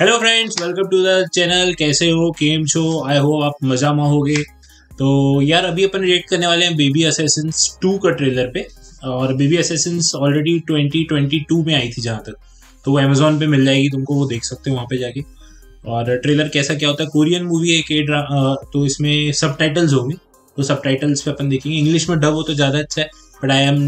Hello friends, welcome to the channel. कैसे हो, केम छो? आई होप आप मज़ा में होगे। तो यार अभी अपन रिएक्ट करने वाले हैं बेबी असैसिन्स 2 का ट्रेलर पे। और बेबी असैसिन्स ऑलरेडी 2022 में आई थी जहाँ तक, तो वो अमेजोन पे मिल जाएगी तुमको, वो देख सकते हो वहाँ पे जाके। और ट्रेलर कैसा क्या होता है, कोरियन मूवी है तो इसमें सबटाइटल्स होंगे, तो सबटाइटल्स पे अपन देखेंगे। इंग्लिश में डब हो तो ज़्यादा अच्छा है, बट आई एम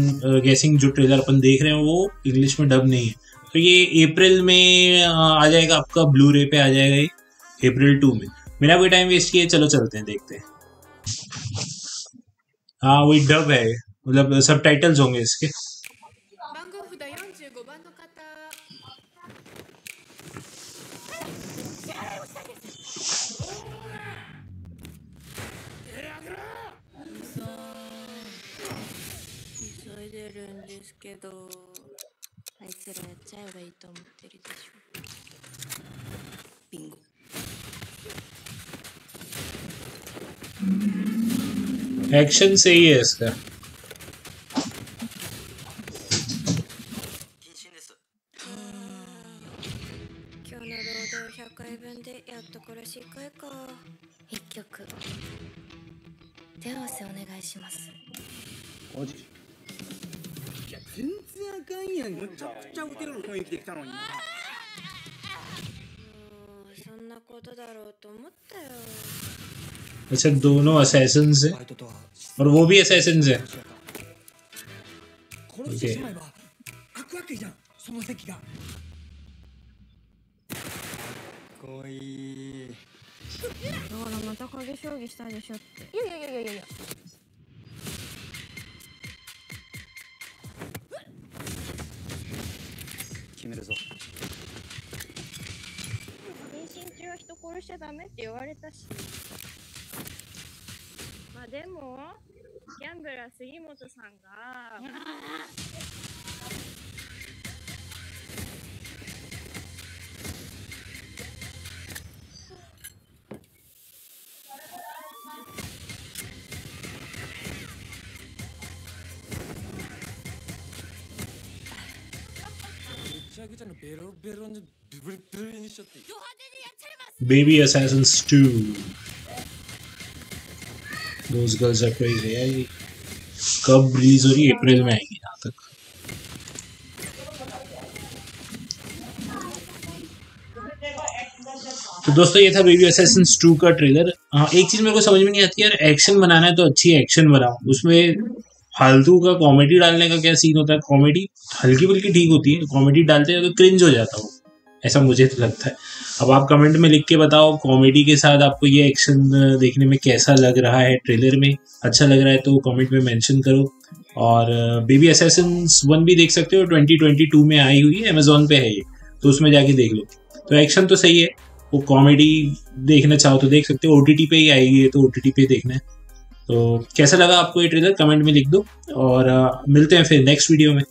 गेसिंग जो ट्रेलर अपन देख रहे हैं वो इंग्लिश में डब नहीं है। तो ये अप्रैल में आ जाएगा, आपका ब्लू रे पे आ जाएगा ये अप्रैल 2 में। मेरा कोई टाइम वेस्ट किया, चलो चलते हैं, देखते हैं। हाँ वही डब है, मतलब सब टाइटल्स होंगे इसके। एक्शन सही है इसका। अच्छा, दोनों असैसिन्स हैं और वो भी असैसिन्स हैं। Okay, Baby Assassins 2. Those girls are crazy यार। कब रिलीज हो रही है? अप्रैल में आएगी यहाँ तक। तो दोस्तों ये था बेबी असैसिन्स 2 का ट्रेलर। एक चीज मेरे को समझ में नहीं आती यार, एक्शन बनाना है तो अच्छी एक्शन बनाओ, उसमें फालतू का कॉमेडी डालने का क्या सीन होता है? कॉमेडी हल्की फुल्की ठीक होती है, कॉमेडी डालते हैं तो क्रिंज हो जाता हो, ऐसा मुझे तो लगता है। अब आप कमेंट में लिख के बताओ, कॉमेडी के साथ आपको ये एक्शन देखने में कैसा लग रहा है? ट्रेलर में अच्छा लग रहा है तो कमेंट में मेंशन करो। और बेबी असैसिन्स 1 भी देख सकते हो, 2022 में आई हुई है, अमेजोन पे है ये, तो उसमें जाके देख लो। तो एक्शन तो सही है, वो कॉमेडी देखना चाहो तो देख सकते हो। OTT पे ही आई हुई है तो OTT पे देखना है। तो कैसा लगा आपको ये ट्रेलर, कमेंट में लिख दो। और मिलते हैं फिर नेक्स्ट वीडियो में।